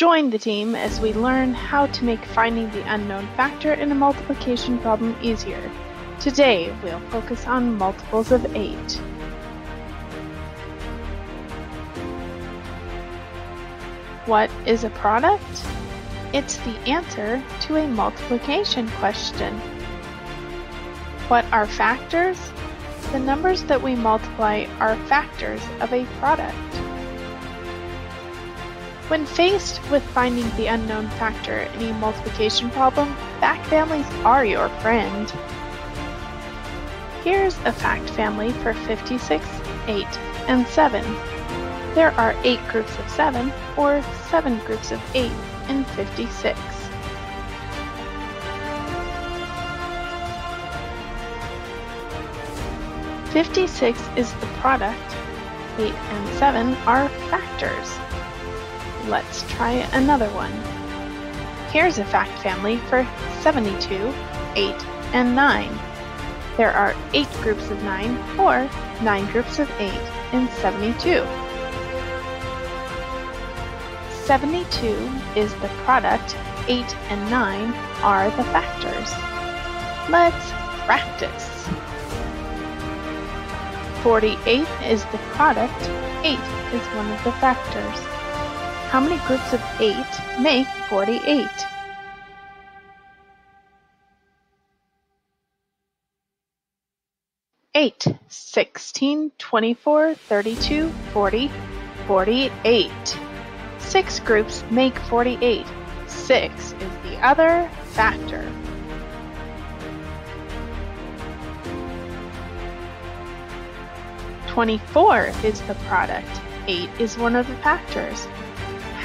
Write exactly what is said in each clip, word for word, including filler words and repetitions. Join the team as we learn how to make finding the unknown factor in a multiplication problem easier. Today, we'll focus on multiples of eight. What is a product? It's the answer to a multiplication question. What are factors? The numbers that we multiply are factors of a product. When faced with finding the unknown factor in a multiplication problem, fact families are your friend. Here's a fact family for fifty-six, eight, and seven. There are eight groups of seven, or seven groups of eight, in fifty-six. fifty-six is the product, eight and seven are factors. Let's try another one. Here's a fact family for seventy-two, eight, and nine. There are eight groups of nine, or nine groups of eight, in seventy-two. seventy-two is the product, eight and nine are the factors. Let's practice. forty-eight is the product, eight is one of the factors. How many groups of eight make forty-eight? eight, sixteen, twenty-four, thirty-two, forty, forty-eight. six groups make forty-eight. six is the other factor. twenty-four is the product. eight is one of the factors.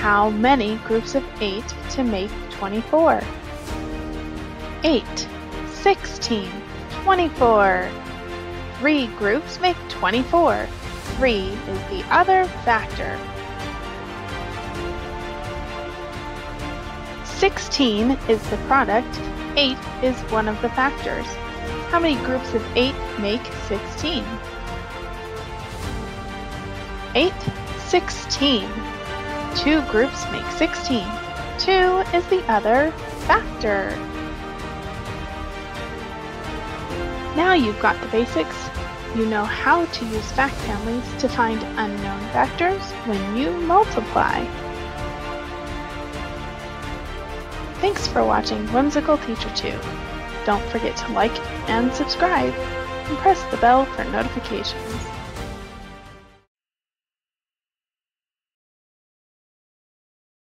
How many groups of eight to make twenty-four? eight, sixteen, twenty-four. three groups make twenty-four. three is the other factor. sixteen is the product, eight is one of the factors. How many groups of eight make sixteen? eight, sixteen. two groups make sixteen. two is the other factor. Now you've got the basics. You know how to use fact families to find unknown factors when you multiply. Thanks for watching Whimsical Teacher two. Don't forget to like and subscribe, and press the bell for notifications.